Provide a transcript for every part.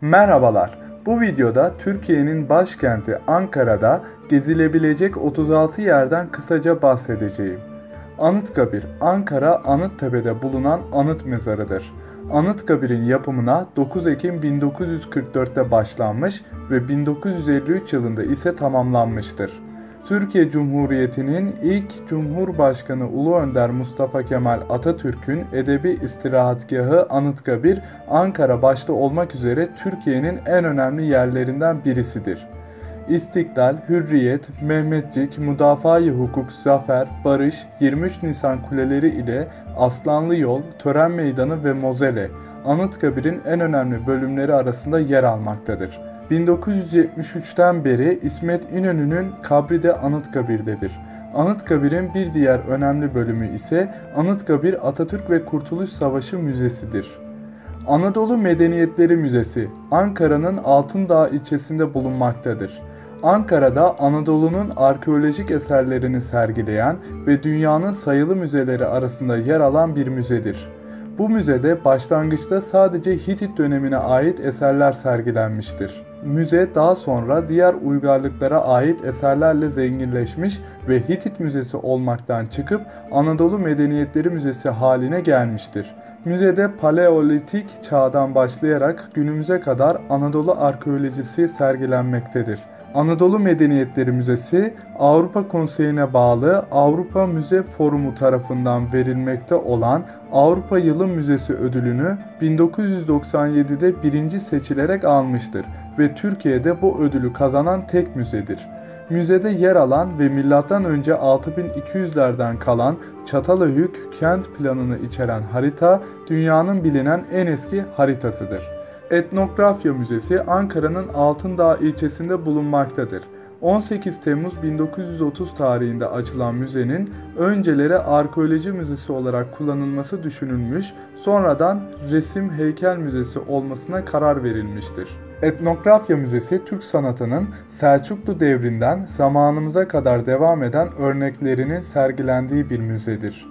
Merhabalar, bu videoda Türkiye'nin başkenti Ankara'da gezilebilecek 36 yerden kısaca bahsedeceğim. Anıtkabir, Ankara Anıttepe'de bulunan anıt mezarıdır. Anıtkabir'in yapımına 9 Ekim 1944'te başlanmış ve 1953 yılında ise tamamlanmıştır. Türkiye Cumhuriyeti'nin ilk Cumhurbaşkanı Ulu Önder Mustafa Kemal Atatürk'ün edebi istirahatgahı Anıtkabir, Ankara başta olmak üzere Türkiye'nin en önemli yerlerinden birisidir. İstiklal, Hürriyet, Mehmetçik, Müdafaa-i Hukuk, Zafer, Barış, 23 Nisan kuleleri ile Aslanlı Yol, Tören Meydanı ve Mozele, Anıtkabir'in en önemli bölümleri arasında yer almaktadır. 1973'ten beri İsmet İnönü'nün kabri de Anıtkabir'dedir. Anıtkabir'in bir diğer önemli bölümü ise Anıtkabir Atatürk ve Kurtuluş Savaşı Müzesi'dir. Anadolu Medeniyetleri Müzesi, Ankara'nın Altındağ ilçesinde bulunmaktadır. Ankara'da Anadolu'nun arkeolojik eserlerini sergileyen ve dünyanın sayılı müzeleri arasında yer alan bir müzedir. Bu müzede başlangıçta sadece Hitit dönemine ait eserler sergilenmiştir. Müze daha sonra diğer uygarlıklara ait eserlerle zenginleşmiş ve Hitit Müzesi olmaktan çıkıp Anadolu Medeniyetleri Müzesi haline gelmiştir. Müzede Paleolitik çağdan başlayarak günümüze kadar Anadolu arkeolojisi sergilenmektedir. Anadolu Medeniyetleri Müzesi, Avrupa Konseyi'ne bağlı Avrupa Müze Forumu tarafından verilmekte olan Avrupa Yılı Müzesi ödülünü 1997'de birinci seçilerek almıştır ve Türkiye'de bu ödülü kazanan tek müzedir. Müzede yer alan ve M.Ö. 6200'lerden kalan Çatalhöyük kent planını içeren harita, dünyanın bilinen en eski haritasıdır. Etnografya Müzesi, Ankara'nın Altındağ ilçesinde bulunmaktadır. 18 Temmuz 1930 tarihinde açılan müzenin önceleri arkeoloji müzesi olarak kullanılması düşünülmüş, sonradan resim heykel müzesi olmasına karar verilmiştir. Etnografya Müzesi, Türk sanatının Selçuklu devrinden zamanımıza kadar devam eden örneklerinin sergilendiği bir müzedir.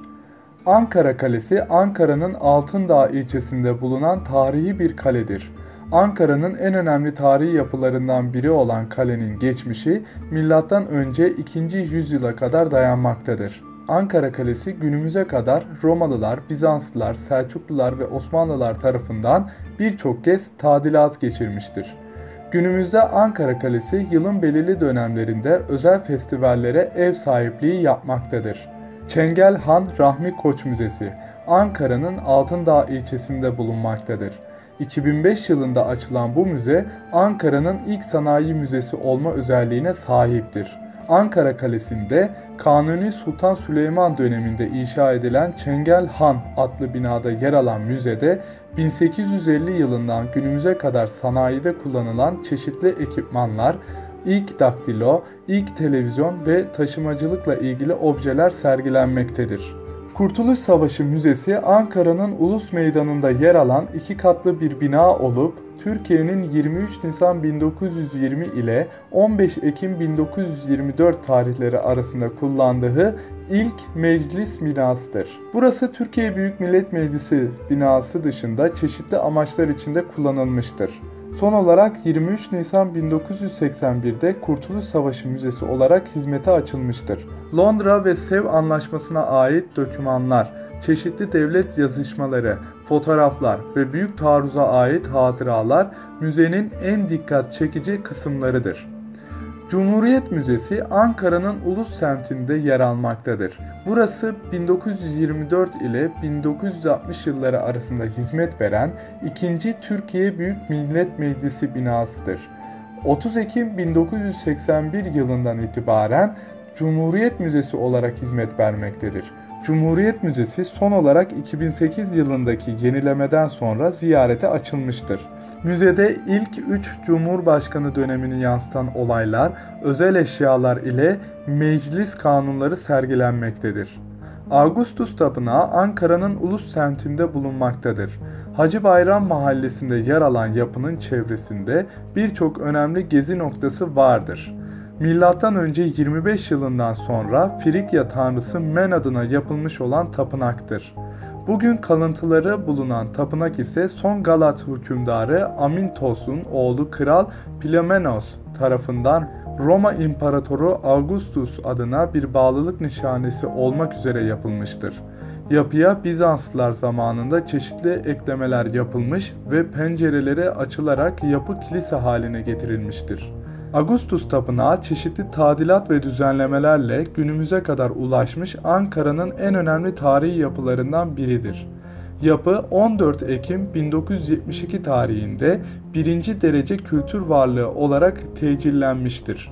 Ankara Kalesi, Ankara'nın Altındağ ilçesinde bulunan tarihi bir kaledir. Ankara'nın en önemli tarihi yapılarından biri olan kalenin geçmişi M.Ö. 2. yüzyıla kadar dayanmaktadır. Ankara Kalesi günümüze kadar Romalılar, Bizanslılar, Selçuklular ve Osmanlılar tarafından birçok kez tadilat geçirmiştir. Günümüzde Ankara Kalesi yılın belirli dönemlerinde özel festivallere ev sahipliği yapmaktadır. Çengel Han Rahmi Koç Müzesi, Ankara'nın Altındağ ilçesinde bulunmaktadır. 2005 yılında açılan bu müze, Ankara'nın ilk sanayi müzesi olma özelliğine sahiptir. Ankara Kalesi'nde Kanuni Sultan Süleyman döneminde inşa edilen Çengel Han adlı binada yer alan müzede 1850 yılından günümüze kadar sanayide kullanılan çeşitli ekipmanlar, ilk daktilo, ilk televizyon ve taşımacılıkla ilgili objeler sergilenmektedir. Kurtuluş Savaşı Müzesi, Ankara'nın Ulus Meydanı'nda yer alan iki katlı bir bina olup, Türkiye'nin 23 Nisan 1920 ile 15 Ekim 1924 tarihleri arasında kullandığı ilk meclis binasıdır. Burası Türkiye Büyük Millet Meclisi binası dışında çeşitli amaçlar içinde kullanılmıştır. Son olarak 23 Nisan 1981'de Kurtuluş Savaşı Müzesi olarak hizmete açılmıştır. Londra ve Sev Antlaşması'na ait dokümanlar, çeşitli devlet yazışmaları, fotoğraflar ve büyük taarruza ait hatıralar müzenin en dikkat çekici kısımlarıdır. Cumhuriyet Müzesi, Ankara'nın Ulus semtinde yer almaktadır. Burası 1924 ile 1960 yılları arasında hizmet veren 2. Türkiye Büyük Millet Meclisi binasıdır. 30 Ekim 1981 yılından itibaren Cumhuriyet Müzesi olarak hizmet vermektedir. Cumhuriyet Müzesi son olarak 2008 yılındaki yenilemeden sonra ziyarete açılmıştır. Müzede ilk 3 Cumhurbaşkanı dönemini yansıtan olaylar, özel eşyalar ile meclis kanunları sergilenmektedir. Augustus Tapınağı, Ankara'nın Ulus semtinde bulunmaktadır. Hacı Bayram Mahallesi'nde yer alan yapının çevresinde birçok önemli gezi noktası vardır. M.Ö. 25 yılından sonra Frigya tanrısı Men adına yapılmış olan tapınaktır. Bugün kalıntıları bulunan tapınak ise son Galat hükümdarı Amintos'un oğlu Kral Plamenos tarafından Roma İmparatoru Augustus adına bir bağlılık nişanesi olmak üzere yapılmıştır. Yapıya Bizanslılar zamanında çeşitli eklemeler yapılmış ve pencereleri açılarak yapı kilise haline getirilmiştir. Augustus Tapınağı çeşitli tadilat ve düzenlemelerle günümüze kadar ulaşmış Ankara'nın en önemli tarihi yapılarından biridir. Yapı 14 Ekim 1972 tarihinde 1. derece kültür varlığı olarak tecillenmiştir.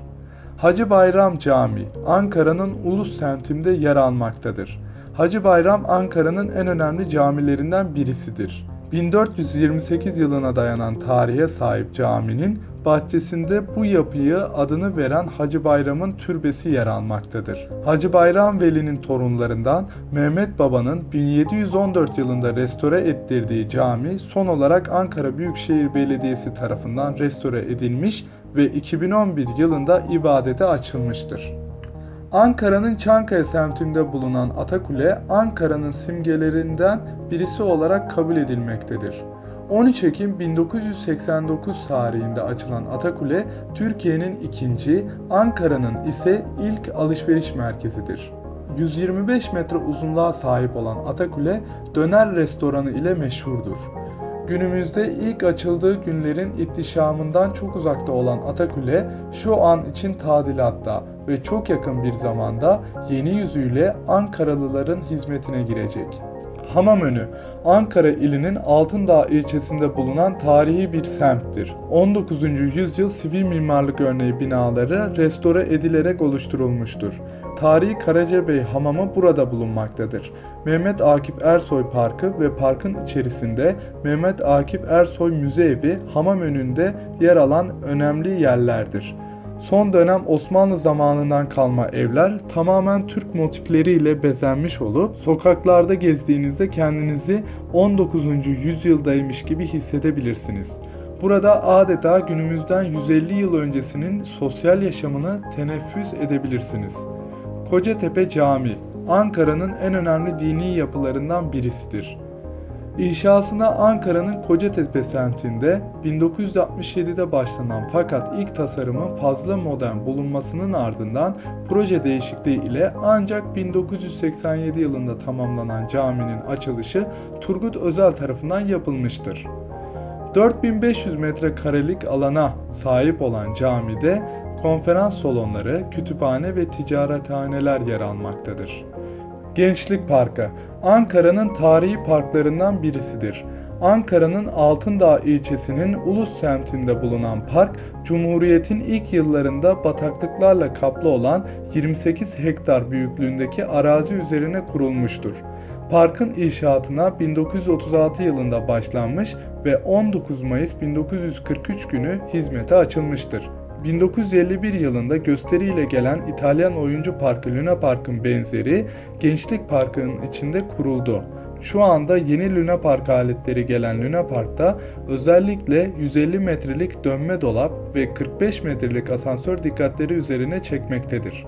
Hacı Bayram Camii, Ankara'nın Ulus semtinde yer almaktadır. Hacı Bayram, Ankara'nın en önemli camilerinden birisidir. 1428 yılına dayanan tarihe sahip caminin bahçesinde bu yapıyı adını veren Hacı Bayram'ın türbesi yer almaktadır. Hacı Bayram Veli'nin torunlarından Mehmet Baba'nın 1714 yılında restore ettirdiği cami son olarak Ankara Büyükşehir Belediyesi tarafından restore edilmiş ve 2011 yılında ibadete açılmıştır. Ankara'nın Çankaya semtinde bulunan Atakule, Ankara'nın simgelerinden birisi olarak kabul edilmektedir. 13 Ekim 1989 tarihinde açılan Atakule, Türkiye'nin ikinci, Ankara'nın ise ilk alışveriş merkezidir. 125 metre uzunluğa sahip olan Atakule, döner restoranı ile meşhurdur. Günümüzde ilk açıldığı günlerin ihtişamından çok uzakta olan Atakule, şu an için tadilatta ve çok yakın bir zamanda yeni yüzüyle Ankaralıların hizmetine girecek. Hamamönü, Ankara ilinin Altındağ ilçesinde bulunan tarihi bir semttir. 19. yüzyıl sivil mimarlık örneği binaları restore edilerek oluşturulmuştur. Tarihi Karacabey Hamamı burada bulunmaktadır. Mehmet Akif Ersoy Parkı ve parkın içerisinde Mehmet Akif Ersoy Müzeevi, Hamamönü'nde yer alan önemli yerlerdir. Son dönem Osmanlı zamanından kalma evler tamamen Türk motifleriyle bezenmiş olup sokaklarda gezdiğinizde kendinizi 19. yüzyıldaymış gibi hissedebilirsiniz. Burada adeta günümüzden 150 yıl öncesinin sosyal yaşamını teneffüs edebilirsiniz. Kocatepe Camii, Ankara'nın en önemli dini yapılarından birisidir. İnşasına Ankara'nın Kocatepe semtinde 1967'de başlanan fakat ilk tasarımın fazla modern bulunmasının ardından proje değişikliği ile ancak 1987 yılında tamamlanan caminin açılışı Turgut Özal tarafından yapılmıştır. 4500 metrekarelik alana sahip olan camide konferans salonları, kütüphane ve ticarethaneler yer almaktadır. Gençlik Parkı, Ankara'nın tarihi parklarından birisidir. Ankara'nın Altındağ ilçesinin Ulus semtinde bulunan park, Cumhuriyet'in ilk yıllarında bataklıklarla kaplı olan 28 hektar büyüklüğündeki arazi üzerine kurulmuştur. Parkın inşaatına 1936 yılında başlanmış ve 19 Mayıs 1943 günü hizmete açılmıştır. 1951 yılında gösteriyle gelen İtalyan oyuncu parkı Luna Park'ın benzeri Gençlik Parkı'nın içinde kuruldu. Şu anda yeni Luna Park aletleri gelen Luna Park'ta özellikle 150 metrelik dönme dolap ve 45 metrelik asansör dikkatleri üzerine çekmektedir.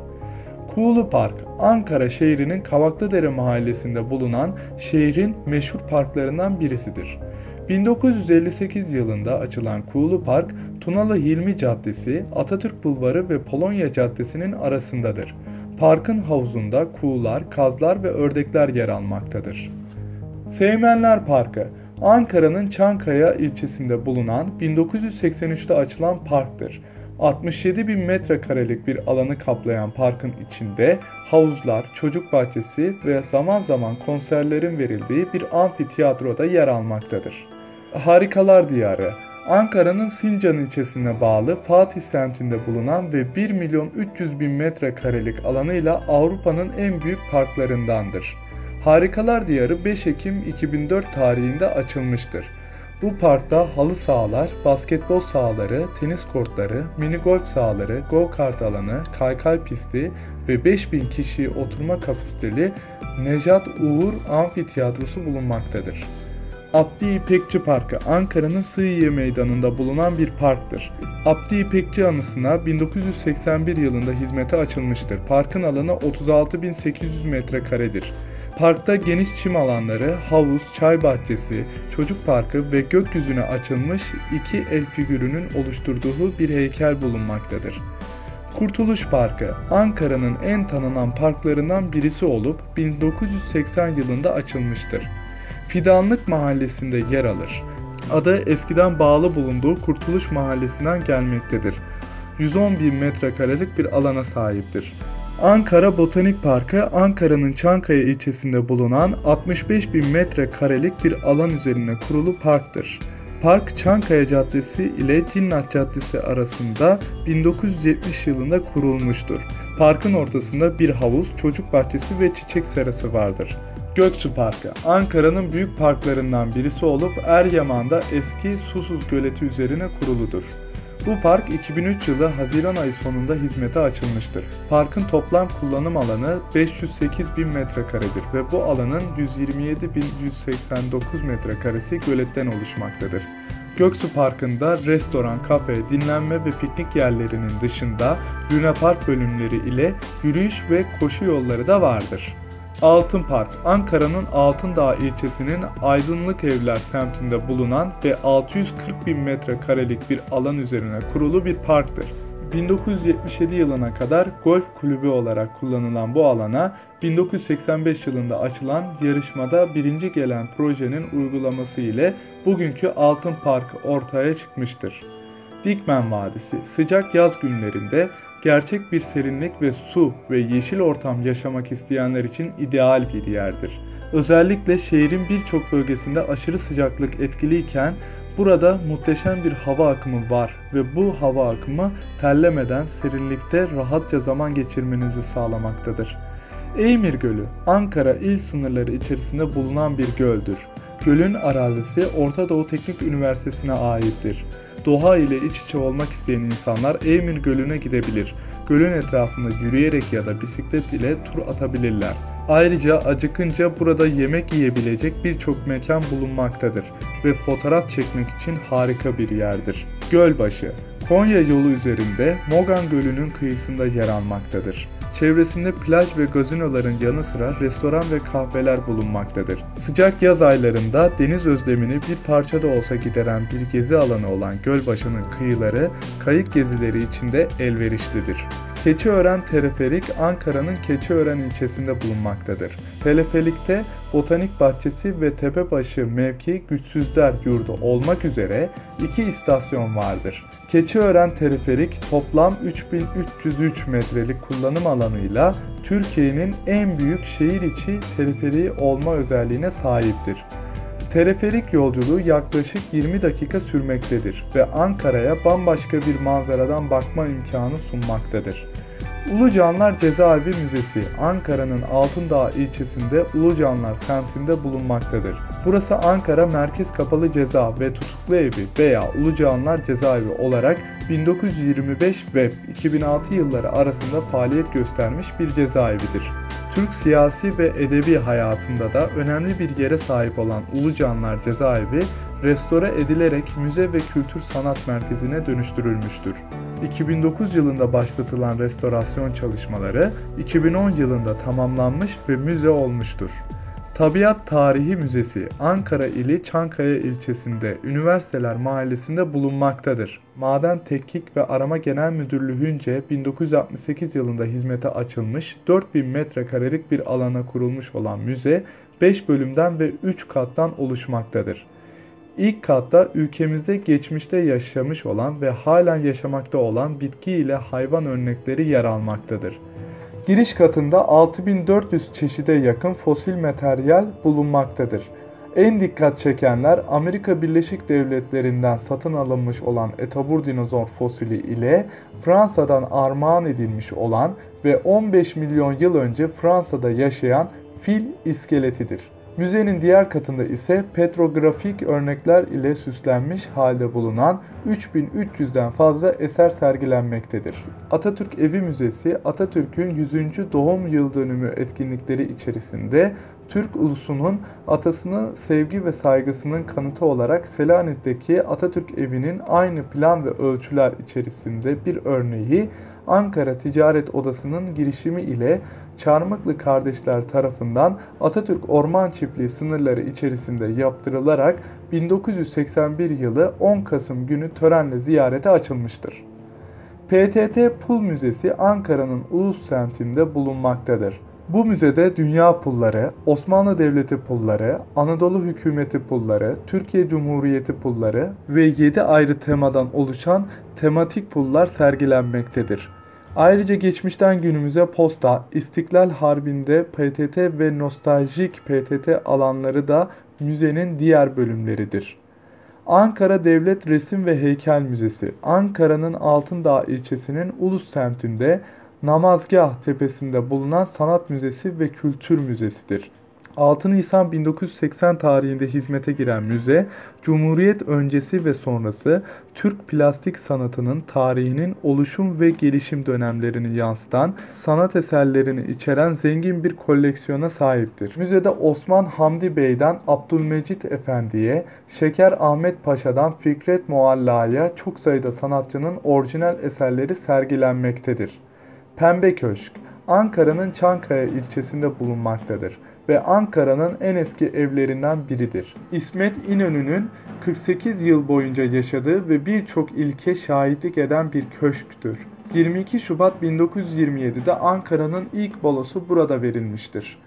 Kuğulu Park, Ankara şehrinin Kavaklıdere mahallesinde bulunan şehrin meşhur parklarından birisidir. 1958 yılında açılan Kuğulu Park, Tunalı Hilmi Caddesi, Atatürk Bulvarı ve Polonya Caddesi'nin arasındadır. Parkın havuzunda kuğular, kazlar ve ördekler yer almaktadır. Seymenler Parkı, Ankara'nın Çankaya ilçesinde bulunan 1983'te açılan parktır. 67 bin metrekarelik bir alanı kaplayan parkın içinde havuzlar, çocuk bahçesi ve zaman zaman konserlerin verildiği bir amfiteyatro da yer almaktadır. Harikalar Diyarı, Ankara'nın Sincan ilçesine bağlı Fatih semtinde bulunan ve 1 milyon 300 bin metrekarelik alanıyla Avrupa'nın en büyük parklarındandır. Harikalar Diyarı 5 Ekim 2004 tarihinde açılmıştır. Bu parkta halı sahalar, basketbol sahaları, tenis kortları, mini golf sahaları, go-kart alanı, kaykay pisti ve 5000 kişiye oturma kapasiteli Nejat Uğur Amfitiyatrosu bulunmaktadır. Abdi İpekçi Parkı, Ankara'nın Sığıye Meydanı'nda bulunan bir parktır. Abdi İpekçi anısına 1981 yılında hizmete açılmıştır. Parkın alanı 36.800 metrekaredir. Parkta geniş çim alanları, havuz, çay bahçesi, çocuk parkı ve gökyüzüne açılmış iki el figürünün oluşturduğu bir heykel bulunmaktadır. Kurtuluş Parkı, Ankara'nın en tanınan parklarından birisi olup 1980 yılında açılmıştır. Fidanlık Mahallesi'nde yer alır. Ada eskiden bağlı bulunduğu Kurtuluş Mahallesi'nden gelmektedir. 110.000 metrekarelik bir alana sahiptir. Ankara Botanik Parkı, Ankara'nın Çankaya ilçesinde bulunan 65.000 metrekarelik bir alan üzerine kurulu parktır. Park, Çankaya Caddesi ile Cinnat Caddesi arasında 1970 yılında kurulmuştur. Parkın ortasında bir havuz, çocuk bahçesi ve çiçek serası vardır. Göksu Parkı, Ankara'nın büyük parklarından birisi olup Eryaman'da eski Susuz Göleti üzerine kuruludur. Bu park 2003 yılı Haziran ayı sonunda hizmete açılmıştır. Parkın toplam kullanım alanı 508.000 metrekaredir ve bu alanın 127.189 metrekaresi göletten oluşmaktadır. Göksu Parkı'nda restoran, kafe, dinlenme ve piknik yerlerinin dışında Luna Park bölümleri ile yürüyüş ve koşu yolları da vardır. Altın Park, Ankara'nın Altındağ ilçesinin Aydınlık Evler semtinde bulunan ve 640.000 metrekarelik bir alan üzerine kurulu bir parktır. 1977 yılına kadar golf kulübü olarak kullanılan bu alana 1985 yılında açılan yarışmada birinci gelen projenin uygulaması ile bugünkü Altın Park ortaya çıkmıştır. Dikmen Vadisi, sıcak yaz günlerinde gerçek bir serinlik ve su ve yeşil ortam yaşamak isteyenler için ideal bir yerdir. Özellikle şehrin birçok bölgesinde aşırı sıcaklık etkiliyken burada muhteşem bir hava akımı var ve bu hava akımı terlemeden serinlikte rahatça zaman geçirmenizi sağlamaktadır. Eymir Gölü, Ankara il sınırları içerisinde bulunan bir göldür. Gölün arazisi Orta Doğu Teknik Üniversitesi'ne aittir. Doğa ile iç içe olmak isteyen insanlar Eymir Gölü'ne gidebilir. Gölün etrafında yürüyerek ya da bisiklet ile tur atabilirler. Ayrıca acıkınca burada yemek yiyebilecek birçok mekan bulunmaktadır ve fotoğraf çekmek için harika bir yerdir. Gölbaşı, Konya yolu üzerinde Mogan Gölü'nün kıyısında yer almaktadır. Çevresinde plaj ve gazinoların yanı sıra restoran ve kahveler bulunmaktadır. Sıcak yaz aylarında deniz özlemini bir parça da olsa gideren bir gezi alanı olan Gölbaşı'nın kıyıları kayık gezileri için de elverişlidir. Keçiören Teleferik, Ankara'nın Keçiören ilçesinde bulunmaktadır. Teleferik'te Botanik Bahçesi ve Tepebaşı mevki Güçsüzler Yurdu olmak üzere iki istasyon vardır. Keçiören Teleferik toplam 3.303 metrelik kullanım alanıyla Türkiye'nin en büyük şehir içi teleferiği olma özelliğine sahiptir. Teleferik yolculuğu yaklaşık 20 dakika sürmektedir ve Ankara'ya bambaşka bir manzaradan bakma imkanı sunmaktadır. Ulucanlar Cezaevi Müzesi, Ankara'nın Altındağ ilçesinde Ulucanlar semtinde bulunmaktadır. Burası Ankara Merkez Kapalı Ceza ve Tutuklu Evi veya Ulucanlar Cezaevi olarak 1925 ve 2006 yılları arasında faaliyet göstermiş bir cezaevidir. Türk siyasi ve edebi hayatında da önemli bir yere sahip olan Ulucanlar Cezaevi, restore edilerek müze ve kültür sanat merkezine dönüştürülmüştür. 2009 yılında başlatılan restorasyon çalışmaları 2010 yılında tamamlanmış ve müze olmuştur. Tabiat Tarihi Müzesi, Ankara ili Çankaya ilçesinde Üniversiteler Mahallesi'nde bulunmaktadır. Maden Tetkik ve Arama Genel Müdürlüğü'nce 1968 yılında hizmete açılmış 4.000 metrekarelik bir alana kurulmuş olan müze 5 bölümden ve 3 kattan oluşmaktadır. İlk katta ülkemizde geçmişte yaşamış olan ve halen yaşamakta olan bitki ile hayvan örnekleri yer almaktadır. Giriş katında 6400 çeşide yakın fosil materyal bulunmaktadır. En dikkat çekenler Amerika Birleşik Devletleri'nden satın alınmış olan etabur dinozor fosili ile Fransa'dan armağan edilmiş olan ve 15 milyon yıl önce Fransa'da yaşayan fil iskeletidir. Müzenin diğer katında ise petrografik örnekler ile süslenmiş halde bulunan 3300'den fazla eser sergilenmektedir. Atatürk Evi Müzesi, Atatürk'ün 100. doğum yıl dönümü etkinlikleri içerisinde Türk ulusunun atasına sevgi ve saygısının kanıtı olarak Selanik'teki Atatürk Evi'nin aynı plan ve ölçüler içerisinde bir örneği, Ankara Ticaret Odası'nın girişimi ile Çarmıklı kardeşler tarafından Atatürk Orman Çiftliği sınırları içerisinde yaptırılarak 1981 yılı 10 Kasım günü törenle ziyarete açılmıştır. PTT Pul Müzesi Ankara'nın Ulus semtinde bulunmaktadır. Bu müzede dünya pulları, Osmanlı Devleti pulları, Anadolu Hükümeti pulları, Türkiye Cumhuriyeti pulları ve 7 ayrı temadan oluşan tematik pullar sergilenmektedir. Ayrıca geçmişten günümüze posta, İstiklal Harbi'nde PTT ve nostaljik PTT alanları da müzenin diğer bölümleridir. Ankara Devlet Resim ve Heykel Müzesi, Ankara'nın Altındağ ilçesinin Ulus semtinde Namazgah tepesinde bulunan Sanat Müzesi ve Kültür Müzesidir. 6 Nisan 1980 tarihinde hizmete giren müze, Cumhuriyet öncesi ve sonrası Türk plastik sanatının tarihinin oluşum ve gelişim dönemlerini yansıtan, sanat eserlerini içeren zengin bir koleksiyona sahiptir. Müzede Osman Hamdi Bey'den Abdülmecit Efendi'ye, Şeker Ahmet Paşa'dan Fikret Mualla'ya çok sayıda sanatçının orijinal eserleri sergilenmektedir. Pembe Köşk, Ankara'nın Çankaya ilçesinde bulunmaktadır ve Ankara'nın en eski evlerinden biridir. İsmet İnönü'nün 48 yıl boyunca yaşadığı ve birçok ilke şahitlik eden bir köşktür. 22 Şubat 1927'de Ankara'nın ilk balosu burada verilmiştir.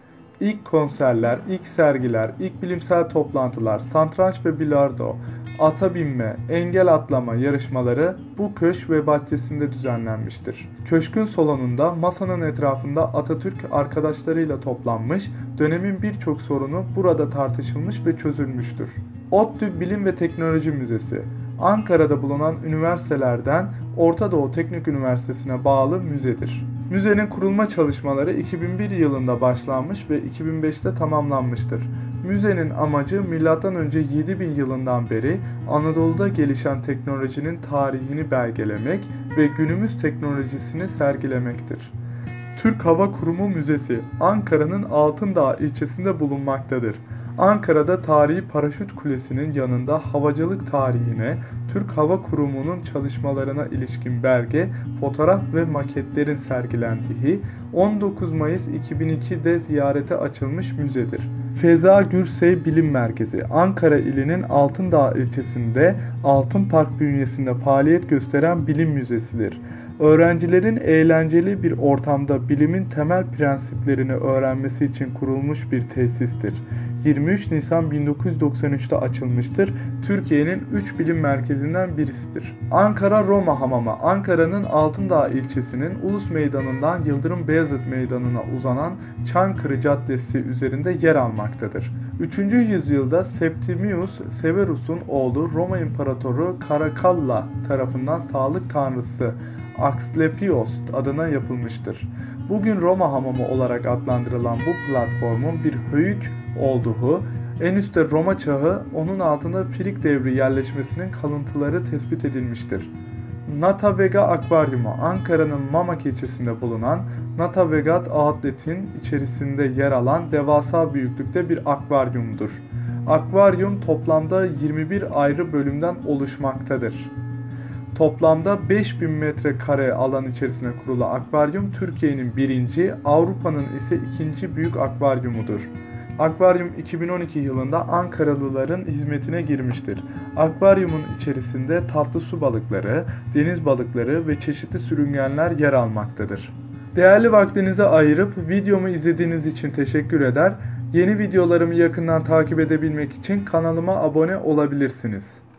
İlk konserler, ilk sergiler, ilk bilimsel toplantılar, satranç ve bilardo, ata binme, engel atlama yarışmaları bu köşk ve bahçesinde düzenlenmiştir. Köşkün salonunda masanın etrafında Atatürk arkadaşlarıyla toplanmış, dönemin birçok sorunu burada tartışılmış ve çözülmüştür. ODTÜ Bilim ve Teknoloji Müzesi, Ankara'da bulunan üniversitelerden Orta Doğu Teknik Üniversitesi'ne bağlı müzedir. Müzenin kurulma çalışmaları 2001 yılında başlanmış ve 2005'te tamamlanmıştır. Müzenin amacı M.Ö. 7000 yılından beri Anadolu'da gelişen teknolojinin tarihini belgelemek ve günümüz teknolojisini sergilemektir. Türk Hava Kurumu Müzesi, Ankara'nın Altındağ ilçesinde bulunmaktadır. Ankara'da Tarihi Paraşüt Kulesi'nin yanında havacılık tarihine, Türk Hava Kurumu'nun çalışmalarına ilişkin belge, fotoğraf ve maketlerin sergilendiği 19 Mayıs 2002'de ziyarete açılmış müzedir. Feza Gürsey Bilim Merkezi, Ankara ilinin Altındağ ilçesinde Altın Park bünyesinde faaliyet gösteren bilim müzesidir. Öğrencilerin eğlenceli bir ortamda bilimin temel prensiplerini öğrenmesi için kurulmuş bir tesistir. 23 Nisan 1993'te açılmıştır. Türkiye'nin 3 bilim merkezinden birisidir. Ankara Roma Hamamı, Ankara'nın Altındağ ilçesinin Ulus Meydanı'ndan Yıldırım Beyazıt Meydanı'na uzanan Çankırı Caddesi üzerinde yer almaktadır. 3. yüzyılda Septimius Severus'un oğlu Roma İmparatoru Caracalla tarafından sağlık tanrısı Asklepios adına yapılmıştır. Bugün Roma Hamamı olarak adlandırılan bu platformun bir höyük olduğu, en üstte Roma çağı, onun altında Frig devri yerleşmesinin kalıntıları tespit edilmiştir. Nata Vega Akvaryumu, Ankara'nın Mamak ilçesinde bulunan Nata Vega Outlet'in içerisinde yer alan devasa büyüklükte bir akvaryumdur. Akvaryum toplamda 21 ayrı bölümden oluşmaktadır. Toplamda 5000 metrekare alan içerisine kurulu akvaryum Türkiye'nin birinci, Avrupa'nın ise ikinci büyük akvaryumudur. Akvaryum 2012 yılında Ankaralıların hizmetine girmiştir. Akvaryumun içerisinde tatlı su balıkları, deniz balıkları ve çeşitli sürüngenler yer almaktadır. Değerli vaktinizi ayırıp videomu izlediğiniz için teşekkür eder. Yeni videolarımı yakından takip edebilmek için kanalıma abone olabilirsiniz.